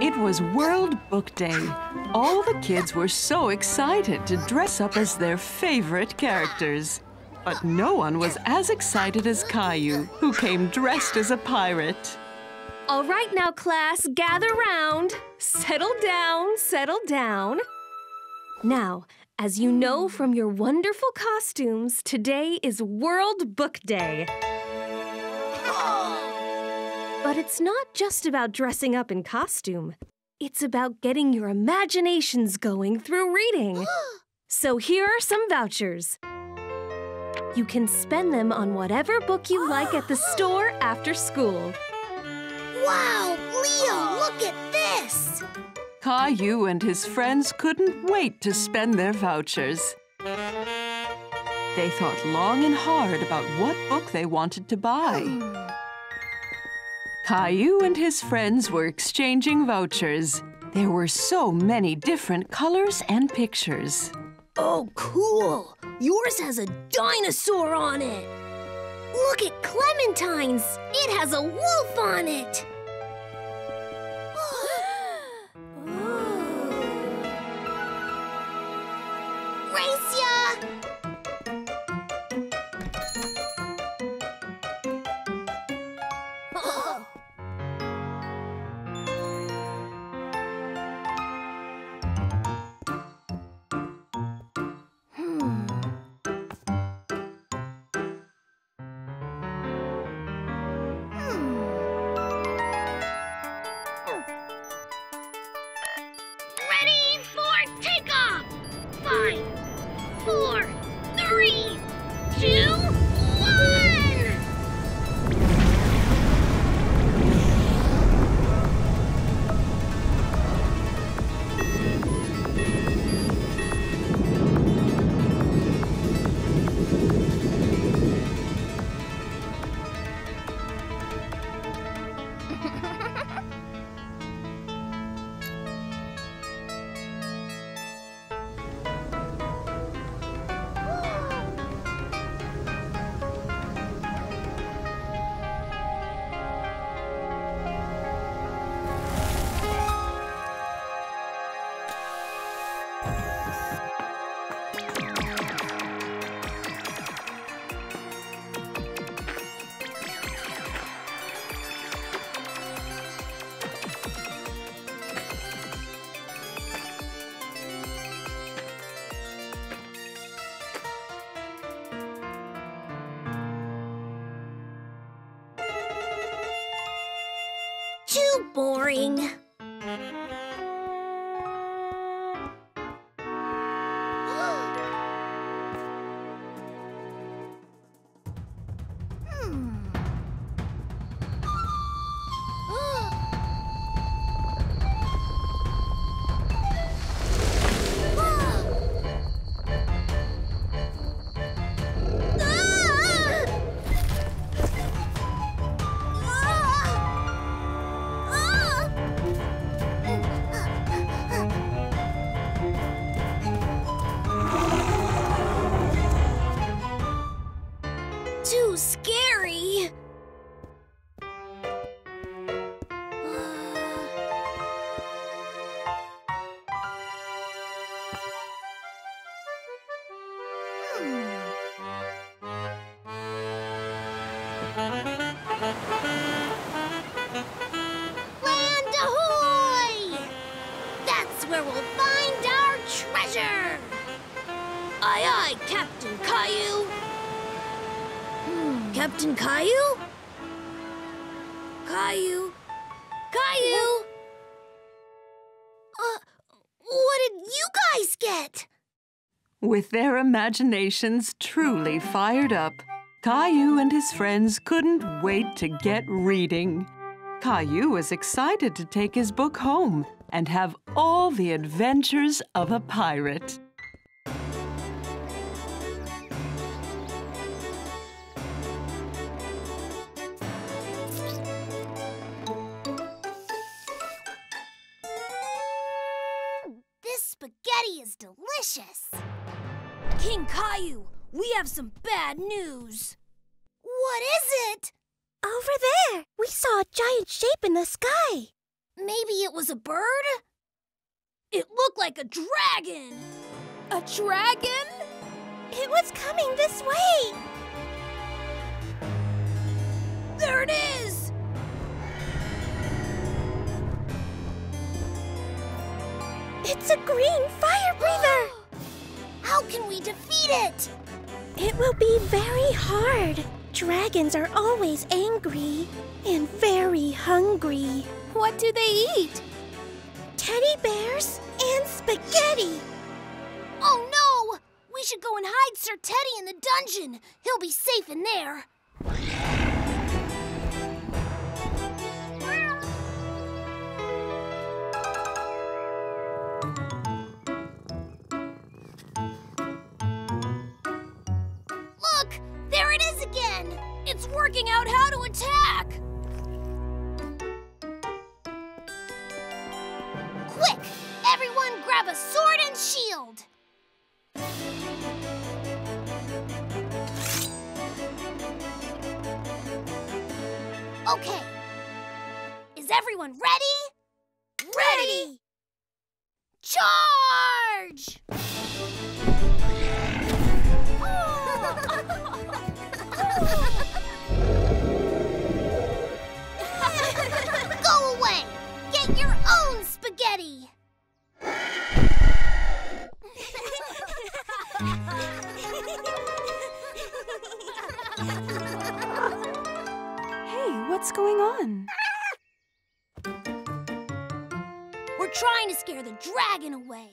It was World Book Day. All the kids were so excited to dress up as their favorite characters. But no one was as excited as Caillou, who came dressed as a pirate. All right now, class, gather round. Settle down, settle down. Now, as you know from your wonderful costumes, today is World Book Day. But it's not just about dressing up in costume. It's about getting your imaginations going through reading. So here are some vouchers. You can spend them on whatever book you like at the store after school. Wow, Leo, look at this! Caillou and his friends couldn't wait to spend their vouchers. They thought long and hard about what book they wanted to buy. Caillou and his friends were exchanging vouchers. There were so many different colors and pictures. Oh, cool! Yours has a dinosaur on it! Look at Clementine's! It has a wolf on it! Boring. Captain Caillou? Caillou? Caillou? What did you guys get? With their imaginations truly fired up, Caillou and his friends couldn't wait to get reading. Caillou was excited to take his book home and have all the adventures of a pirate. King Caillou, we have some bad news. What is it? Over there, we saw a giant shape in the sky. Maybe it was a bird? It looked like a dragon! A dragon? It was coming this way! There it is! It's a green fire breather! How can we defeat it? It will be very hard. Dragons are always angry and very hungry. What do they eat? Teddy bears and spaghetti. Oh no! We should go and hide Sir Teddy in the dungeon. He'll be safe in there. Look! There it is again! It's working out how to attack! Quick! Everyone grab a sword and shield! Okay. Is everyone ready? Ready! Charge! Go away! Get your own spaghetti! Hey, what's going on? We're trying to scare the dragon away.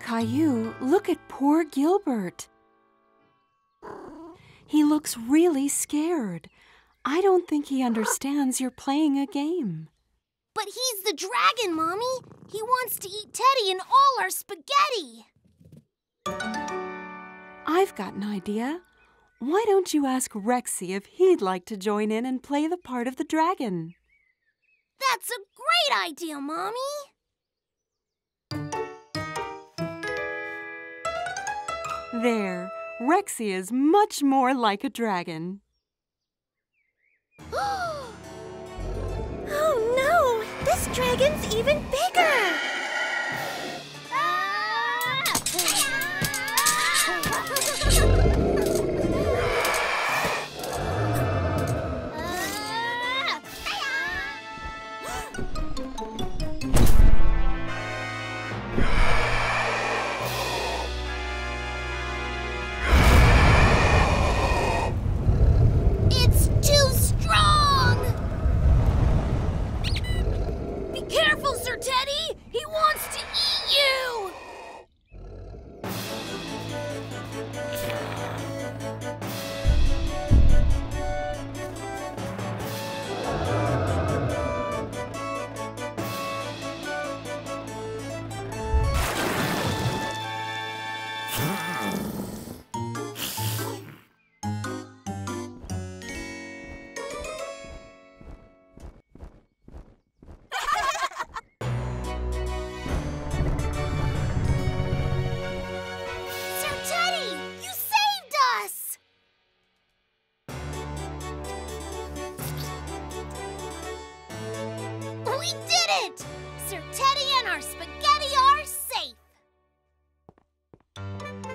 Caillou, look at poor Gilbert. He looks really scared. I don't think he understands you're playing a game. But he's the dragon, Mommy. He wants to eat Teddy and all our spaghetti. I've got an idea. Why don't you ask Rexy if he'd like to join in and play the part of the dragon? That's a great idea, Mommy. There, Rexy is much more like a dragon. Oh no! This dragon's even bigger!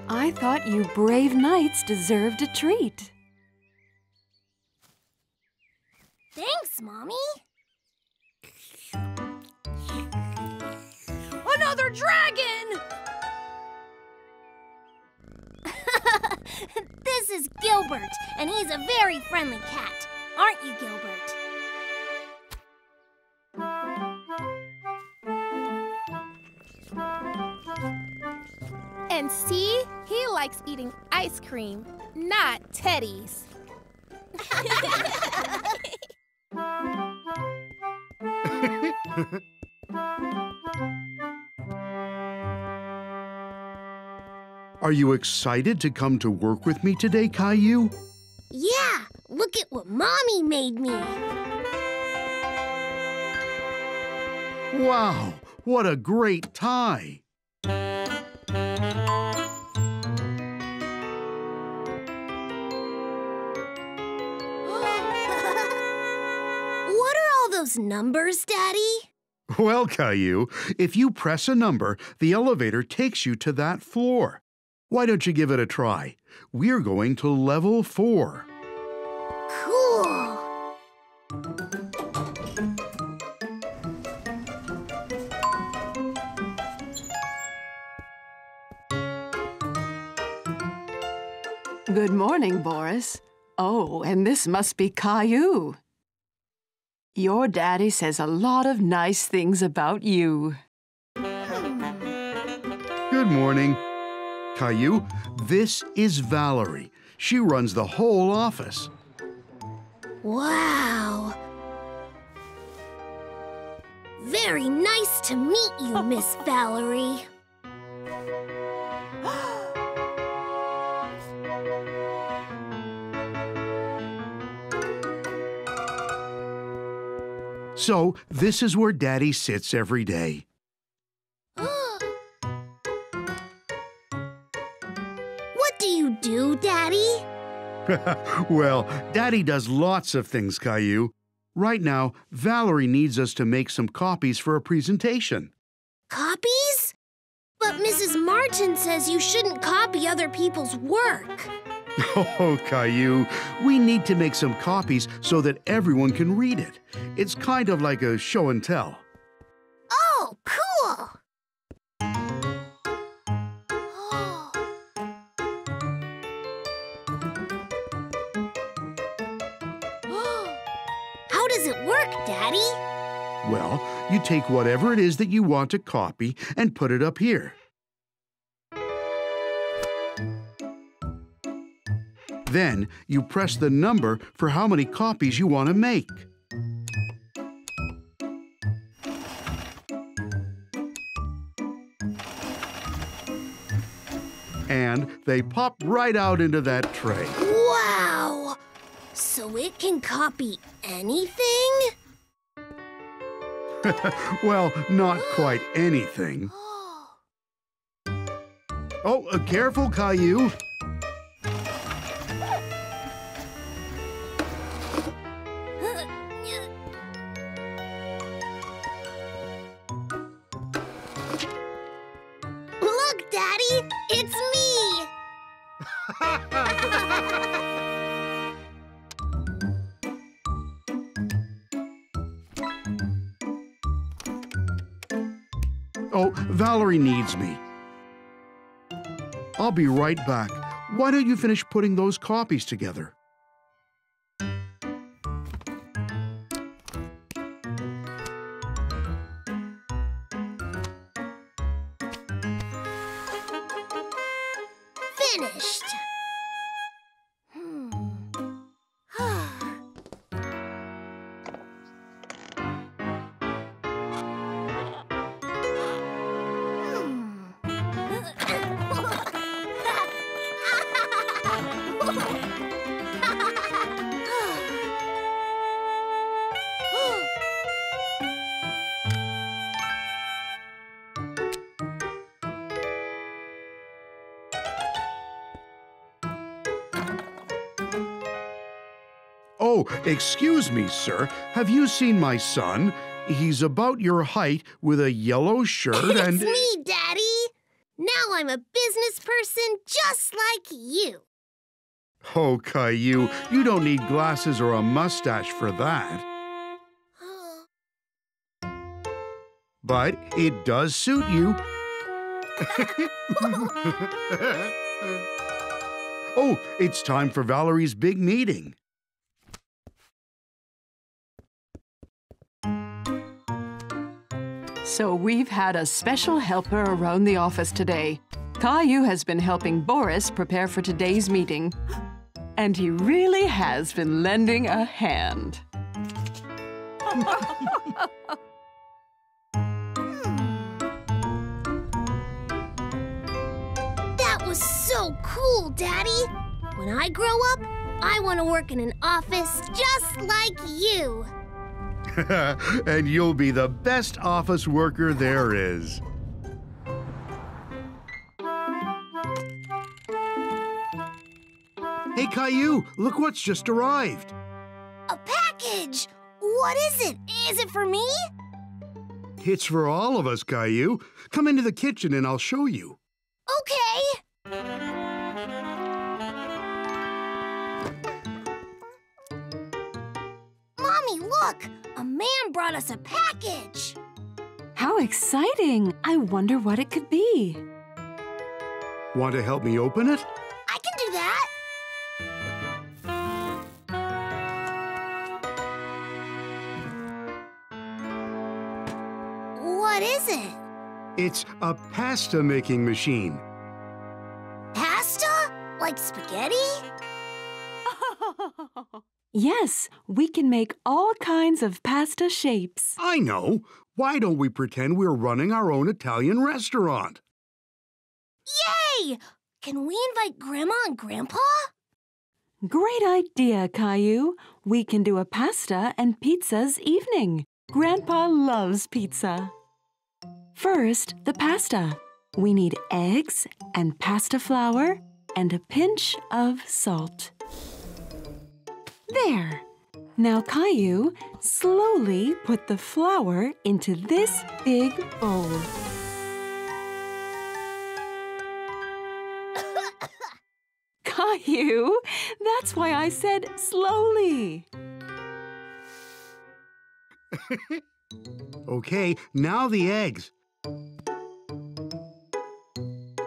I thought you brave knights deserved a treat. Thanks, Mommy. Another dragon! This is Gilbert, and he's a very friendly cat. Aren't you, Gilbert? And see, he likes eating ice cream, not Teddy's. Are you excited to come to work with me today, Caillou? Yeah, look at what Mommy made me. Wow, what a great tie. those numbers, Daddy? Well, Caillou, if you press a number, the elevator takes you to that floor. Why don't you give it a try? We're going to level 4. Cool! Good morning, Boris. Oh, and this must be Caillou. Your daddy says a lot of nice things about you. Good morning. Caillou, this is Valerie. She runs the whole office. Wow. Very nice to meet you, Miss Valerie. So, this is where Daddy sits every day. What do you do, Daddy? Well, Daddy does lots of things, Caillou. Right now, Valerie needs us to make some copies for a presentation. Copies? But Mrs. Martin says you shouldn't copy other people's work. Oh, Caillou, we need to make some copies so that everyone can read it. It's kind of like a show and tell. Oh, cool! Oh. How does it work, Daddy? Well, you take whatever it is that you want to copy and put it up here. Then, you press the number for how many copies you want to make. And they pop right out into that tray. Wow! So it can copy anything? Well, not quite anything. Oh, careful, Caillou. Oh, Valerie needs me. I'll be right back. Why don't you finish putting those copies together? Finished. Oh, excuse me, sir. Have you seen my son? He's about your height with a yellow shirt and... It's me, Daddy! Now I'm a business person just like you. Oh, Caillou, you don't need glasses or a mustache for that. But it does suit you. Oh, it's time for Valerie's big meeting. So we've had a special helper around the office today. Caillou has been helping Boris prepare for today's meeting. And he really has been lending a hand. That was so cool, Daddy! When I grow up, I want to work in an office just like you. And you'll be the best office worker there is. Hey, Caillou, look what's just arrived. A package! What is it? Is it for me? It's for all of us, Caillou. Come into the kitchen and I'll show you. Okay. Mommy, look! A man brought us a package. How exciting! I wonder what it could be. Want to help me open it? I can do that. What is it? It's a pasta making machine. Pasta? Like spaghetti? Yes, we can make all kinds of pasta shapes. I know. Why don't we pretend we're running our own Italian restaurant? Yay! Can we invite Grandma and Grandpa? Great idea, Caillou. We can do a pasta and pizzas evening. Grandpa loves pizza. First, the pasta. We need eggs and pasta flour and a pinch of salt. There. Now, Caillou, slowly put the flour into this big bowl. Caillou, that's why I said slowly. Okay, now the eggs.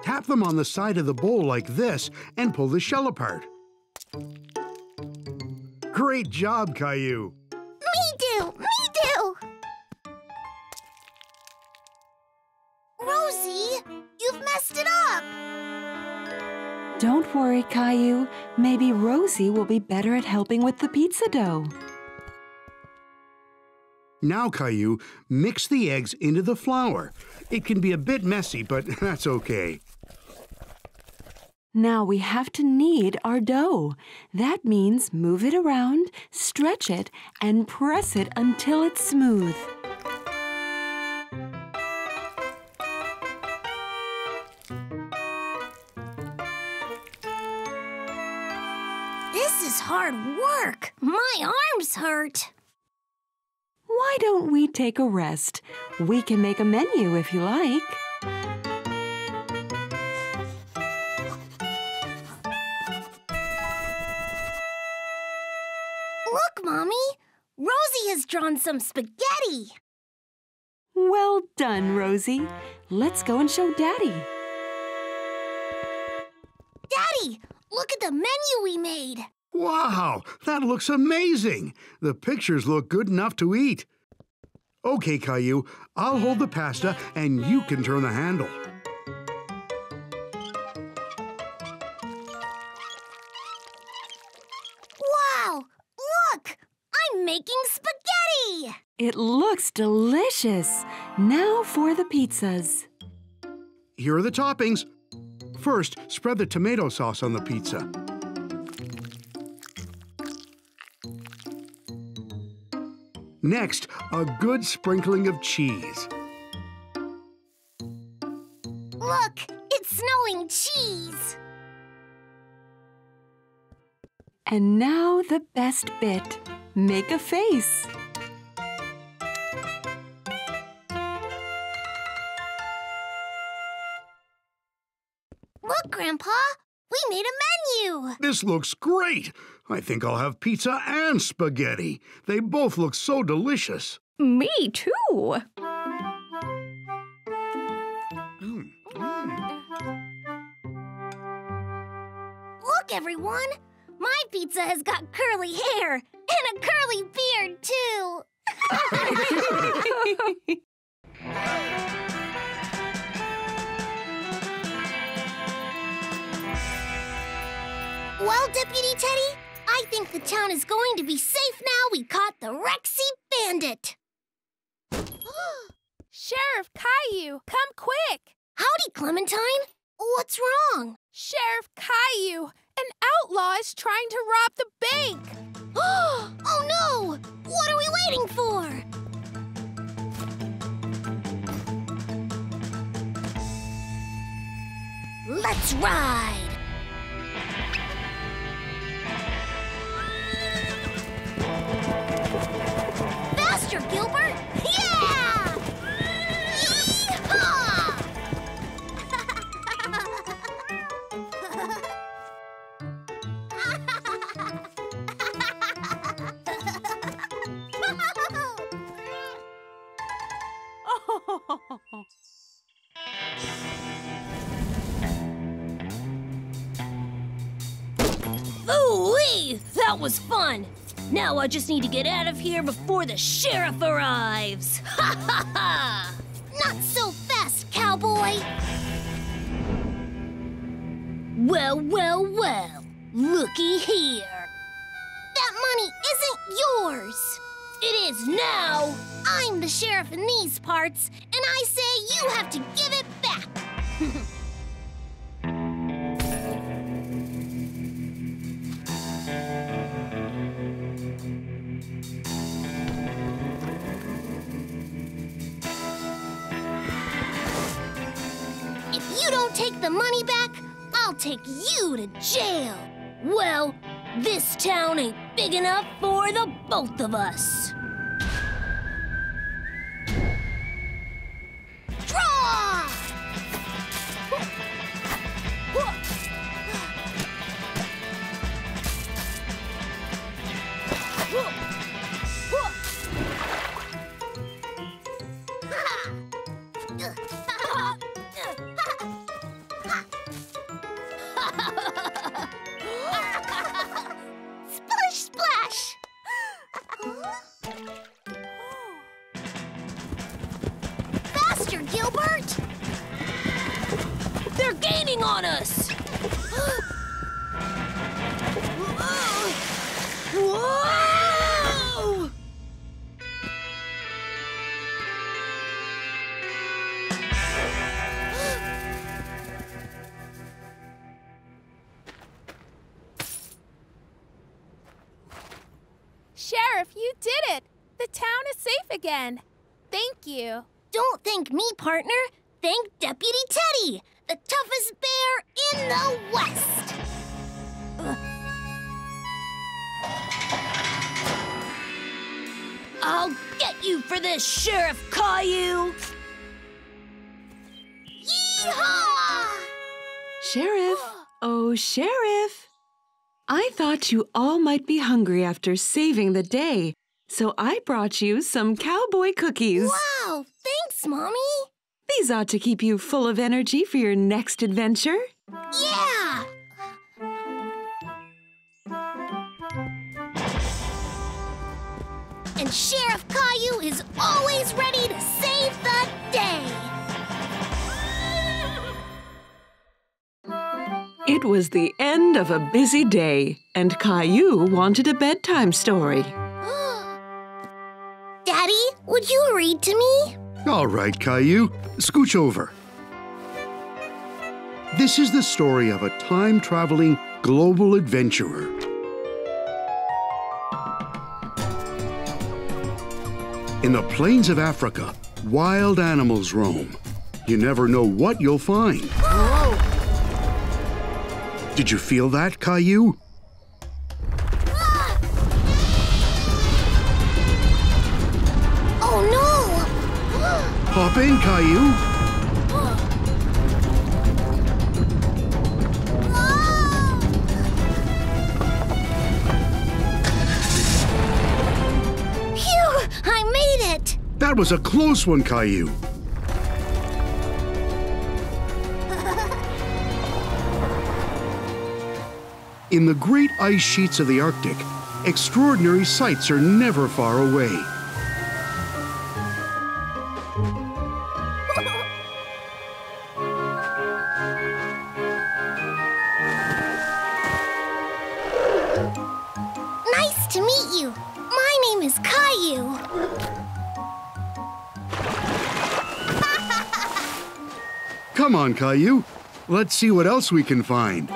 Tap them on the side of the bowl like this and pull the shell apart. Great job, Caillou. Me do. Rosie, you've messed it up. Don't worry, Caillou. Maybe Rosie will be better at helping with the pizza dough. Now, Caillou, mix the eggs into the flour. It can be a bit messy, but that's okay. Now we have to knead our dough. That means move it around, stretch it, and press it until it's smooth. This is hard work. My arms hurt. Why don't we take a rest? We can make a menu if you like. Look, Mommy! Rosie has drawn some spaghetti! Well done, Rosie. Let's go and show Daddy. Daddy, look at the menu we made! Wow! That looks amazing! The pictures look good enough to eat. Okay, Caillou, I'll hold the pasta and you can turn the handle. Wow! Look! I'm making spaghetti! It looks delicious! Now for the pizzas. Here are the toppings. First, spread the tomato sauce on the pizza. Next, a good sprinkling of cheese. Look, it's snowing cheese! And now the best bit. Make a face. Look, Grandpa, we made a menu! This looks great! I think I'll have pizza and spaghetti. They both look so delicious. Me too. Look, everyone. My pizza has got curly hair and a curly beard, too. Well, Deputy Teddy, I think the town is going to be safe now we caught the Rexy bandit. Sheriff Caillou, come quick! Howdy, Clementine. What's wrong? Sheriff Caillou, an outlaw is trying to rob the bank. Oh, no! What are we waiting for? Let's ride! Hey, that was fun. Now I just need to get out of here before the sheriff arrives. Ha ha ha! Not so fast, cowboy. Well, well, well. Looky here. That money isn't yours. It is now. I'm the sheriff in these parts, and I say you have to give it back. If you don't take the money back, I'll take you to jail. Well, this town ain't big enough for the both of us. Draw! Gilbert? They're gaining on us! Whoa! Sheriff, you did it! The town is safe again. Thank you. Don't thank me, partner. Thank Deputy Teddy, the toughest bear in the West. I'll get you for this, Sheriff Caillou. Yeehaw! Sheriff, oh, Sheriff. I thought you all might be hungry after saving the day, so I brought you some cowboy cookies. Wow, thanks, Mommy. These ought to keep you full of energy for your next adventure. Yeah! And Sheriff Caillou is always ready to save the day. It was the end of a busy day, and Caillou wanted a bedtime story. Daddy, would you read to me? All right, Caillou. Scooch over. This is the story of a time-traveling global adventurer. In the plains of Africa, wild animals roam. You never know what you'll find. Whoa. Did you feel that, Caillou? Hop in, Caillou. Phew! I made it! That was a close one, Caillou. In the great ice sheets of the Arctic, extraordinary sights are never far away. Come on, Caillou. Let's see what else we can find.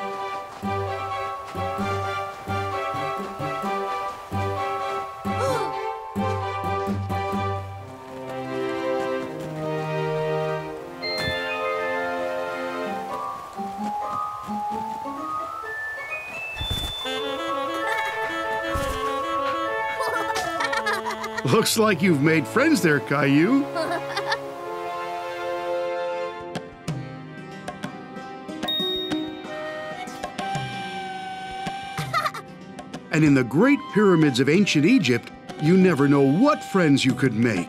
Looks like you've made friends there, Caillou. And in the great pyramids of ancient Egypt, you never know what friends you could make.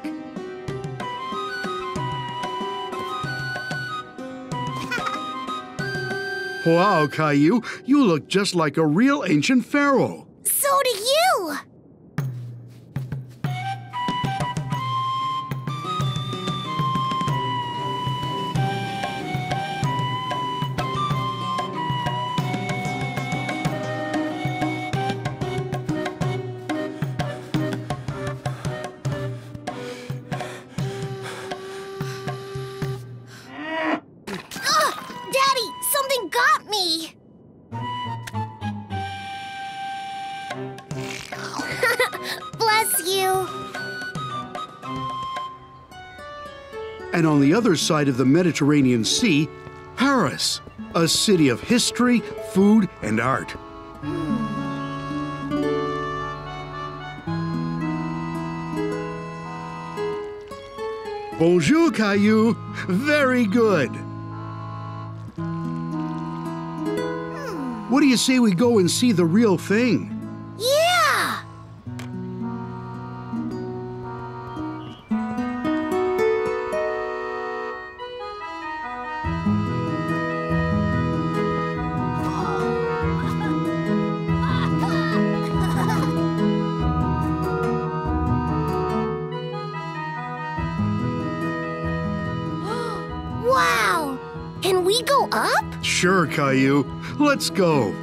Wow, Caillou, you look just like a real ancient pharaoh. and on the other side of the Mediterranean Sea, Paris, a city of history, food, and art. Bonjour, Caillou. Very good. What do you say we go and see the real thing? Yeah! Sure, Caillou. Let's go.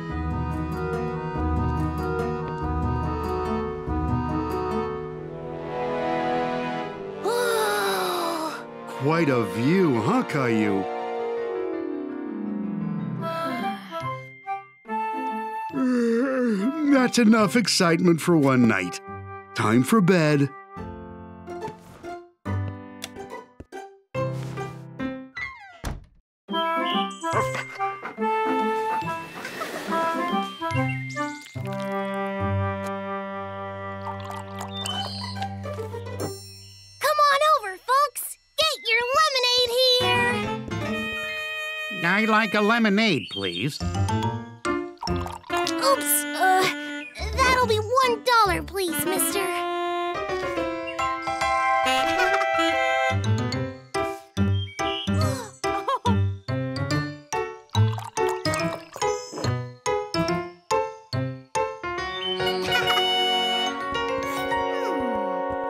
Quite a view, huh, Caillou? That's enough excitement for one night. Time for bed. A lemonade, please. Oops, that'll be $1, please, mister.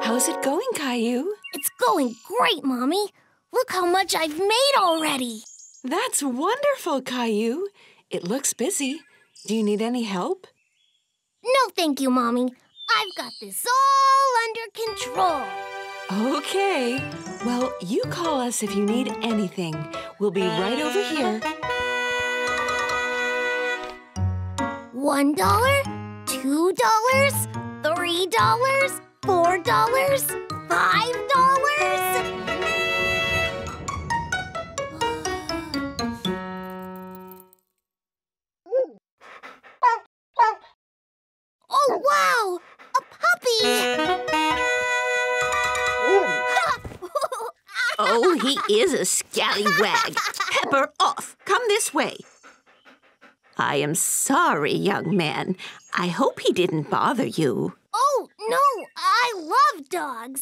How's it going, Caillou? It's going great, Mommy. Look how much I've made already. That's wonderful, Caillou. It looks busy. Do you need any help? No, thank you, Mommy. I've got this all under control. Okay. Well, you call us if you need anything. We'll be right over here. $1, $2, $3, $4, $5. Oh, wow! A puppy! Oh, he is a scallywag. Pepper, off! Come this way. I am sorry, young man. I hope he didn't bother you. Oh, no! I love dogs.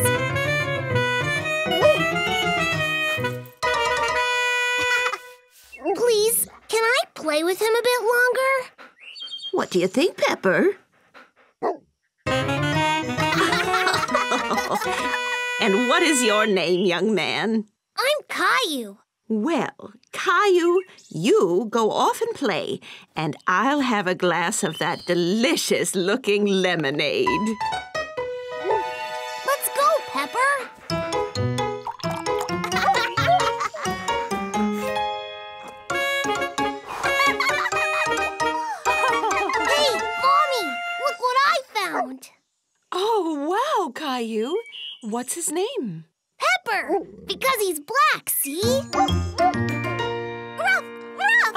Please, can I play with him a bit longer? What do you think, Pepper? And what is your name, young man? I'm Caillou. Well, Caillou, you go off and play, and I'll have a glass of that delicious-looking lemonade. Let's go, Pepper. Hey, Mommy, look what I found. Oh, wow, Caillou. What's his name? Pepper, because he's black, see? Ruff, ruff.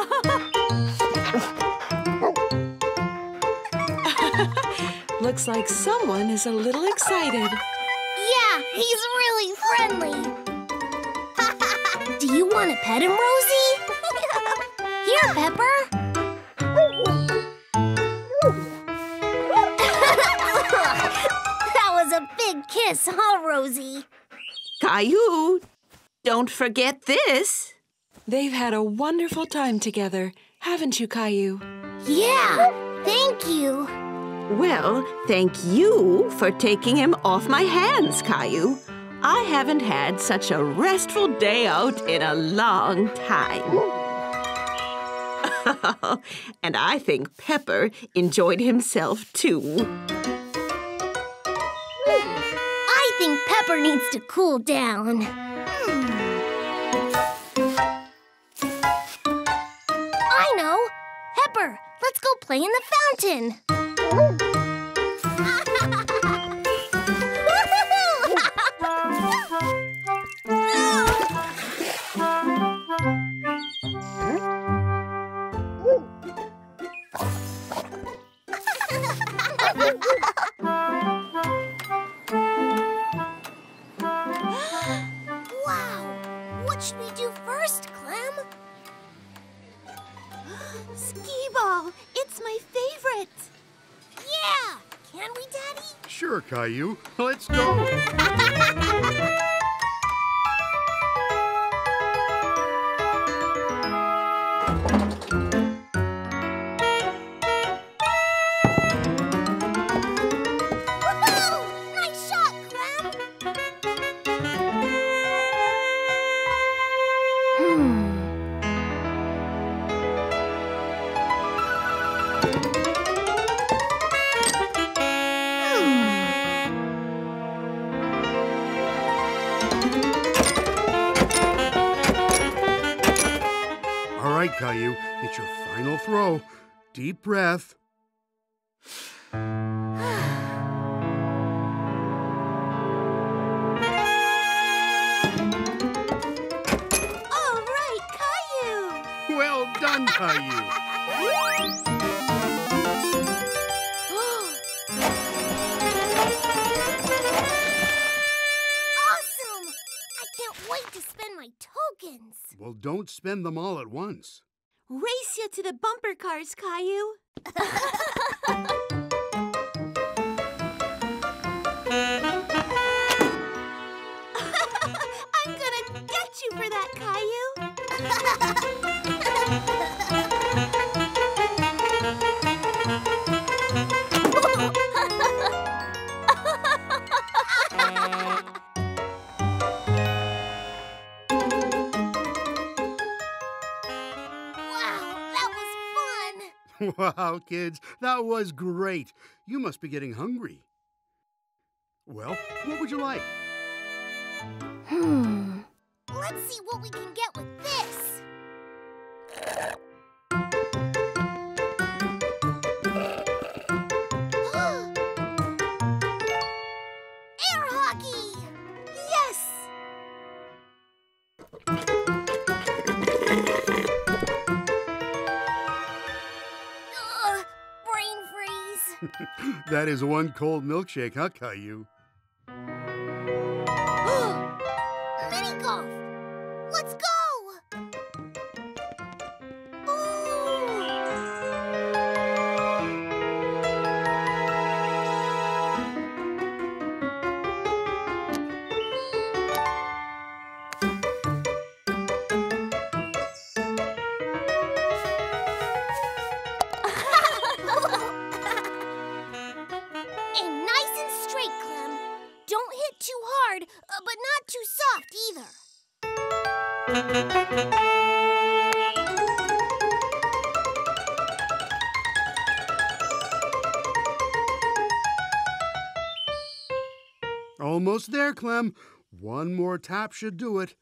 Looks like someone is a little excited. Yeah, he's really friendly. Do you want to pet him, Rosie? Here, Pepper. A big kiss, huh, Rosie? Caillou, don't forget this. They've had a wonderful time together, haven't you, Caillou? Yeah, thank you. Well, thank you for taking him off my hands, Caillou. I haven't had such a restful day out in a long time. And I think Pepper enjoyed himself, too. I think Pepper needs to cool down. I know! Pepper, let's go play in the fountain. What should we do first, Clem? Skee-ball! It's my favorite! Yeah! Can we, Daddy? Sure, Caillou. Let's go! Caillou, it's your final throw. Deep breath. All right, Caillou! Well done, Caillou! Awesome! I can't wait to spend my tokens. Well, don't spend them all at once. Race you to the bumper cars, Caillou. I'm gonna get you for that, Caillou. Wow, kids, that was great. You must be getting hungry. Well, what would you like? Let's see what we can get with this. Air hockey! Yes! That is one cold milkshake, huh, Caillou? Mini golf! Let's go! But not too soft either. Almost there, Clem. One more tap should do it.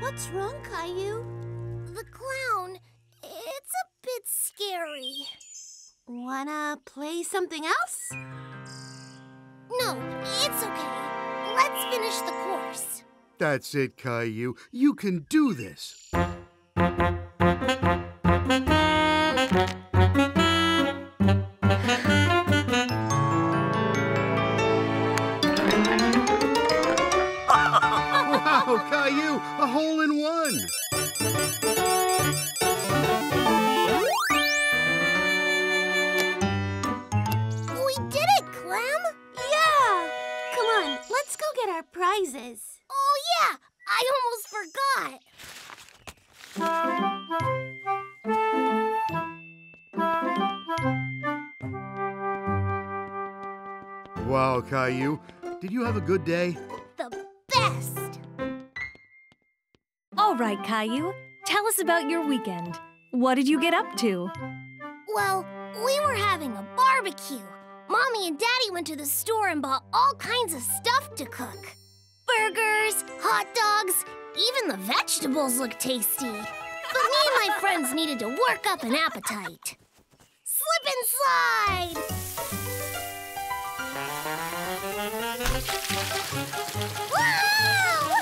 What's wrong, Caillou? The clown, it's a bit scary. Wanna play something else? No, it's okay. Let's finish the course. That's it, Caillou. You can do this. Caillou, a hole-in-one! We did it, Clem! Yeah! Come on, let's go get our prizes. Oh, yeah! I almost forgot! Wow, Caillou, did you have a good day? The best! All right, Caillou. Tell us about your weekend. What did you get up to? Well, we were having a barbecue. Mommy and Daddy went to the store and bought all kinds of stuff to cook. Burgers, hot dogs, even the vegetables looked tasty. But me and my friends needed to work up an appetite. Slip and slide! Wow!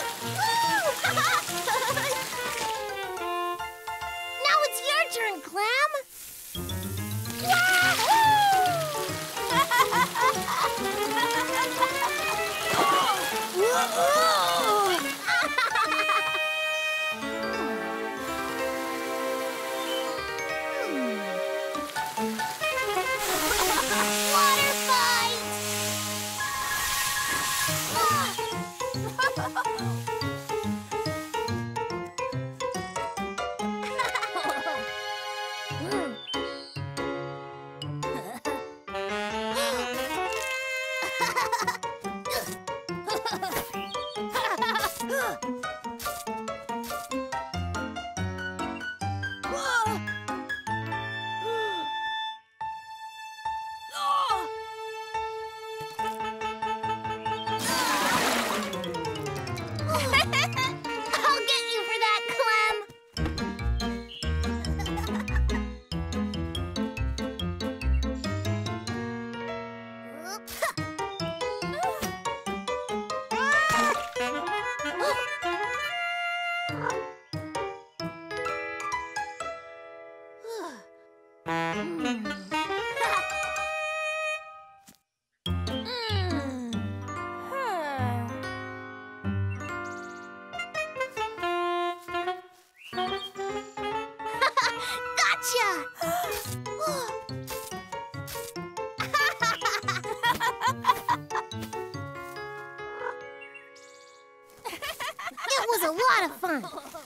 Now it's your turn, Clem.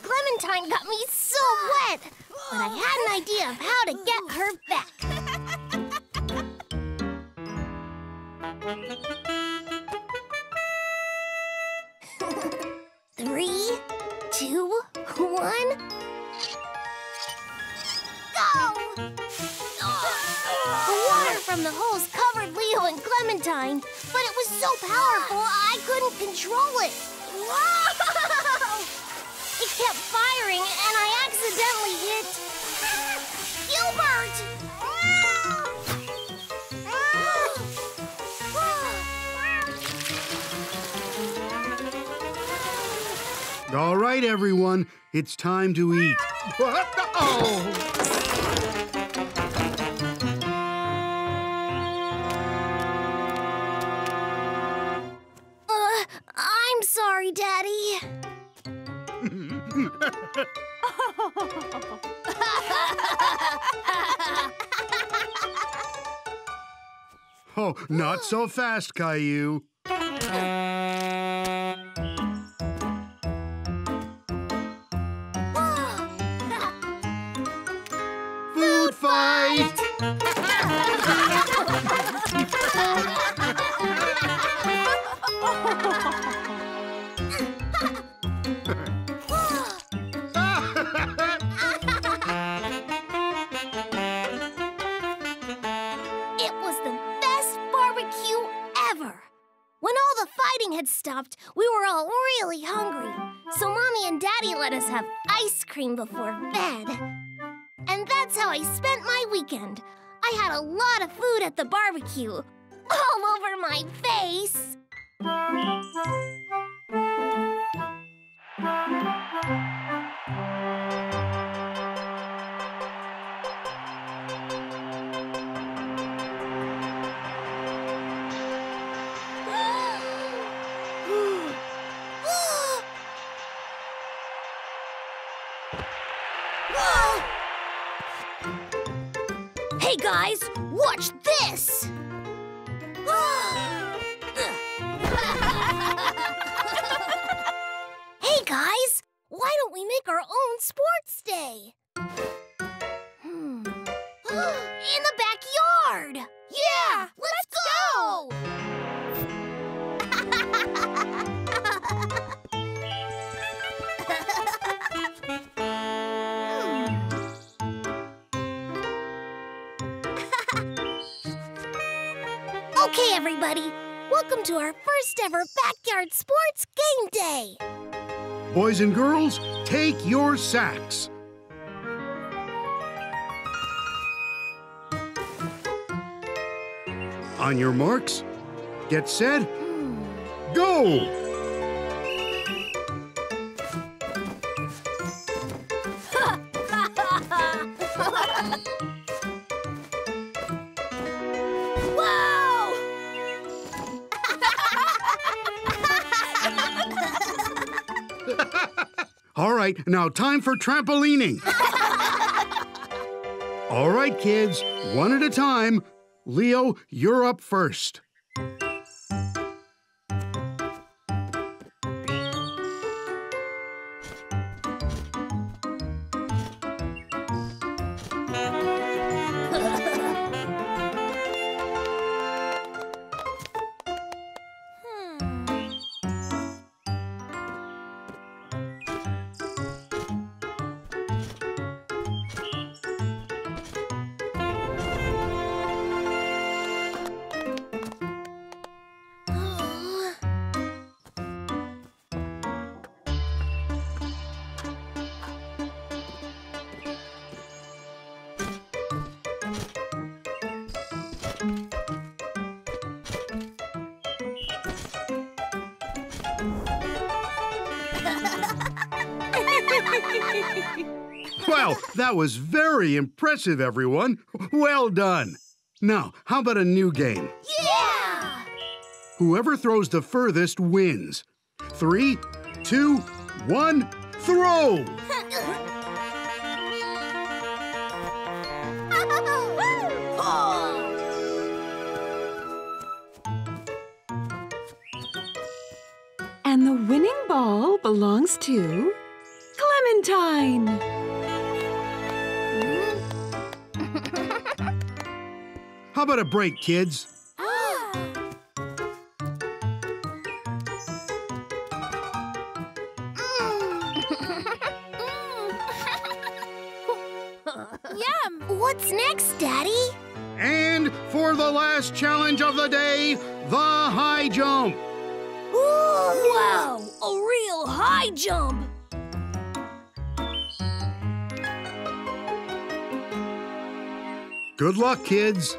Clementine got me so wet, but I had an idea of how to get her back. All right, everyone, it's time to eat. I'm sorry, Daddy. Oh, not so fast, Caillou. We were all really hungry, so Mommy and Daddy let us have ice cream before bed. And that's how I spent my weekend. I had a lot of food at the barbecue, all over my face. Hey guys, watch this! Hey guys, why don't we make our own sports day? In the backyard! Yeah, let's go! Okay, everybody, welcome to our first ever backyard sports game day. Boys and girls, take your sacks. On your marks, get set, go! All right, now time for trampolining. All right, kids, one at a time. Leo, you're up first. Well, that was very impressive, everyone. Well done. Now, how about a new game? Yeah! Whoever throws the furthest wins. 3, 2, 1, throw! And the winning ball belongs to Clementine. How about a break, kids? Yum! What's next, Daddy? And for the last challenge of the day, the high jump. Ooh. Wow! A real high jump! Good luck, kids.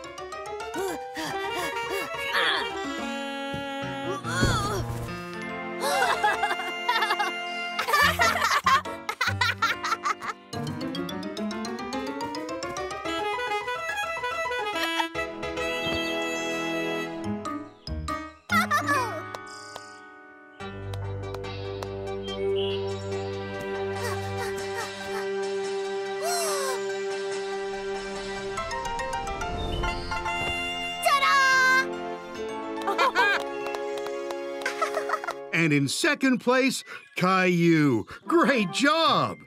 And in second place, Caillou. Great job!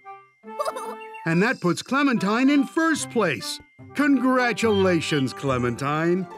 And that puts Clementine in first place. Congratulations, Clementine.